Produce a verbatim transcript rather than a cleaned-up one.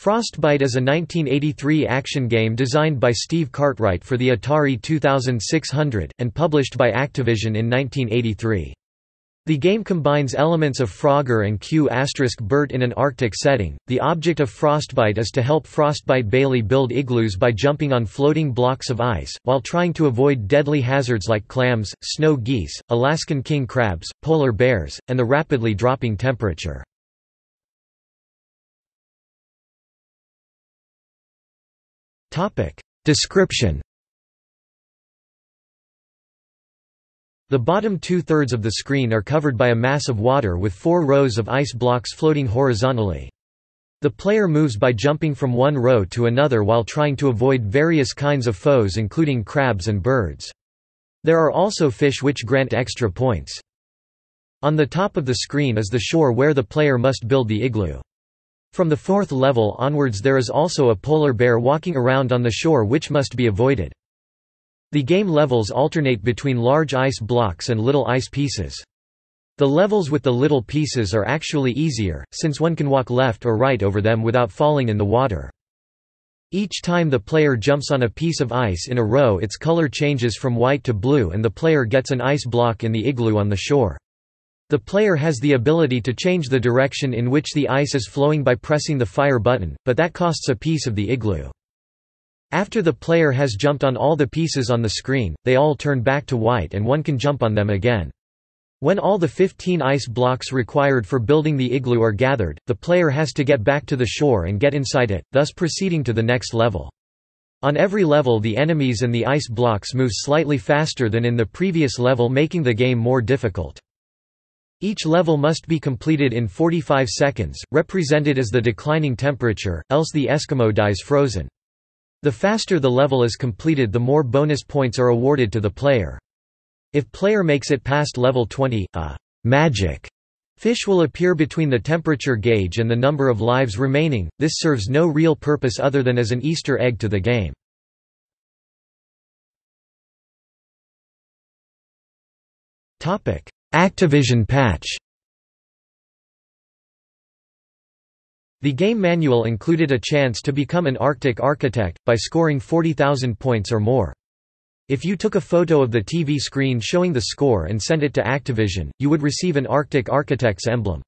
Frostbite is a nineteen eighty-three action game designed by Steve Cartwright for the Atari twenty-six hundred, and published by Activision in nineteen eighty-three. The game combines elements of Frogger and Q*bert in an Arctic setting. The object of Frostbite is to help Frostbite Bailey build igloos by jumping on floating blocks of ice, while trying to avoid deadly hazards like clams, snow geese, Alaskan king crabs, polar bears, and the rapidly dropping temperature. Description. The bottom two-thirds of the screen are covered by a mass of water with four rows of ice blocks floating horizontally. The player moves by jumping from one row to another while trying to avoid various kinds of foes including crabs and birds. There are also fish which grant extra points. On the top of the screen is the shore where the player must build the igloo. From the fourth level onwards there is also a polar bear walking around on the shore which must be avoided. The game levels alternate between large ice blocks and little ice pieces. The levels with the little pieces are actually easier, since one can walk left or right over them without falling in the water. Each time the player jumps on a piece of ice in a row, its color changes from white to blue and the player gets an ice block in the igloo on the shore. The player has the ability to change the direction in which the ice is flowing by pressing the fire button, but that costs a piece of the igloo. After the player has jumped on all the pieces on the screen, they all turn back to white and one can jump on them again. When all the fifteen ice blocks required for building the igloo are gathered, the player has to get back to the shore and get inside it, thus proceeding to the next level. On every level the enemies and the ice blocks move slightly faster than in the previous level, making the game more difficult. Each level must be completed in forty-five seconds, represented as the declining temperature, else the Eskimo dies frozen. The faster the level is completed, the more bonus points are awarded to the player. If player makes it past level twenty, a magic fish will appear between the temperature gauge and the number of lives remaining. This serves no real purpose other than as an Easter egg to the game. Topic: Activision patch. The game manual included a chance to become an Arctic architect, by scoring forty thousand points or more. If you took a photo of the T V screen showing the score and sent it to Activision, you would receive an Arctic architect's emblem.